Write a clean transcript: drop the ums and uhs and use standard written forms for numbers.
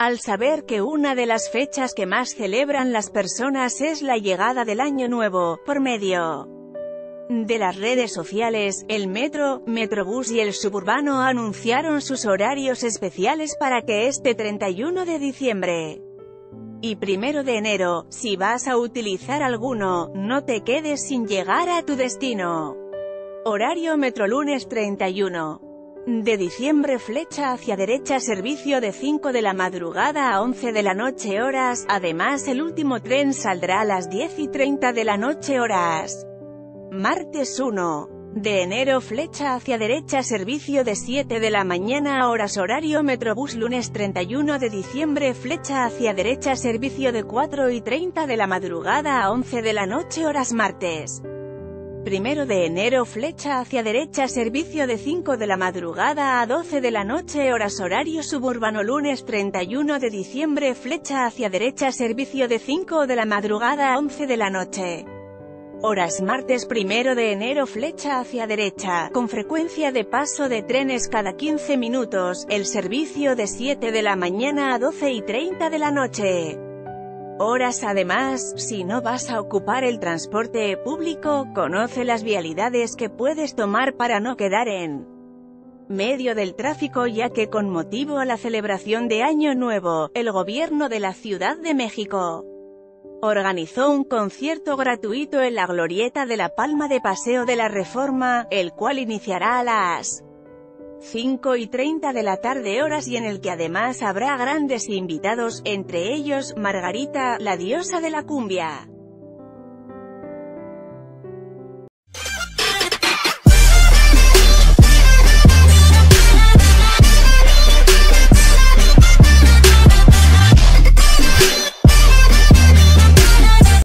al saber que una de las fechas que más celebran las personas es la llegada del Año Nuevo, por medio de las redes sociales, el Metro, Metrobús y el Suburbano anunciaron sus horarios especiales para que este 31 de diciembre y 1 de enero, si vas a utilizar alguno, no te quedes sin llegar a tu destino. Horario Metro lunes 31 de diciembre flecha hacia derecha servicio de 5 de la madrugada a 11 de la noche horas, además el último tren saldrá a las 10:30 de la noche horas. Martes 1 de enero flecha hacia derecha servicio de 7 de la mañana horas horario Metrobús lunes 31 de diciembre flecha hacia derecha servicio de 4:30 de la madrugada a 11 de la noche horas martes. 1 de enero flecha hacia derecha servicio de 5 de la madrugada a 12 de la noche horas horario Suburbano lunes 31 de diciembre flecha hacia derecha servicio de 5 de la madrugada a 11 de la noche horas martes 1 de enero flecha hacia derecha, con frecuencia de paso de trenes cada 15 minutos, el servicio de 7 de la mañana a 12:30 de la noche. Horas además, si no vas a ocupar el transporte público, conoce las vialidades que puedes tomar para no quedar en medio del tráfico ya que con motivo a la celebración de Año Nuevo, el gobierno de la Ciudad de México organizó un concierto gratuito en la Glorieta de la Palma de Paseo de la Reforma, el cual iniciará a las 5:30 de la tarde horas y en el que además habrá grandes invitados, entre ellos Margarita, la diosa de la cumbia.